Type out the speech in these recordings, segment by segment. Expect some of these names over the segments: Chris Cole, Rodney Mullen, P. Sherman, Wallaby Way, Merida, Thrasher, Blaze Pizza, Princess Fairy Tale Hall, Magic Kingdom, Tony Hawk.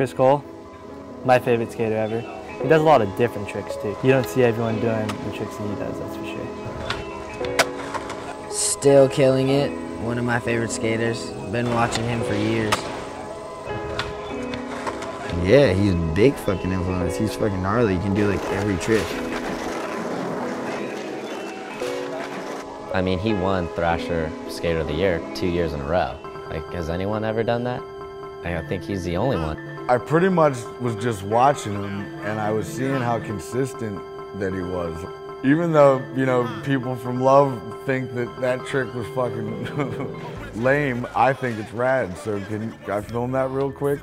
Chris Cole, my favorite skater ever. He does a lot of different tricks too. You don't see everyone doing the tricks that he does, that's for sure. Still killing it. One of my favorite skaters. Been watching him for years. Yeah, he's a big fucking influence. He's fucking gnarly. He can do like every trick. I mean, he won Thrasher Skater of the Year 2 years in a row. Like, has anyone ever done that? I don't think he's the only one. I pretty much was just watching him, and I was seeing how consistent that he was. Even though, you know, people from Love think that that trick was fucking lame, I think it's rad. So can I film that real quick?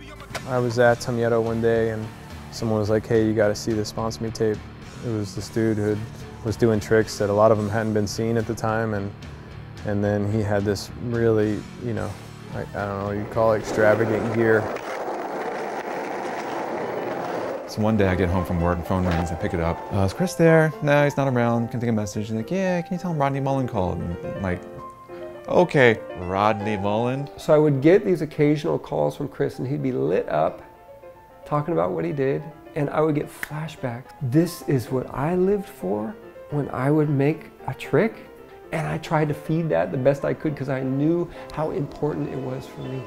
I was at Tomieto one day, and someone was like, hey, you gotta see this Sponsor Me tape. It was this dude who was doing tricks that a lot of them hadn't been seen at the time, and then he had this really, you know, I don't know what you'd call it, extravagant gear. So one day I get home from work and phone rings, I pick it up. Is Chris there? No, he's not around. Can I take a message? He's like, yeah, can you tell him Rodney Mullen called? And I'm like, okay, Rodney Mullen. So I would get these occasional calls from Chris, and he'd be lit up talking about what he did, and I would get flashbacks. This is what I lived for when I would make a trick, and I tried to feed that the best I could because I knew how important it was for me.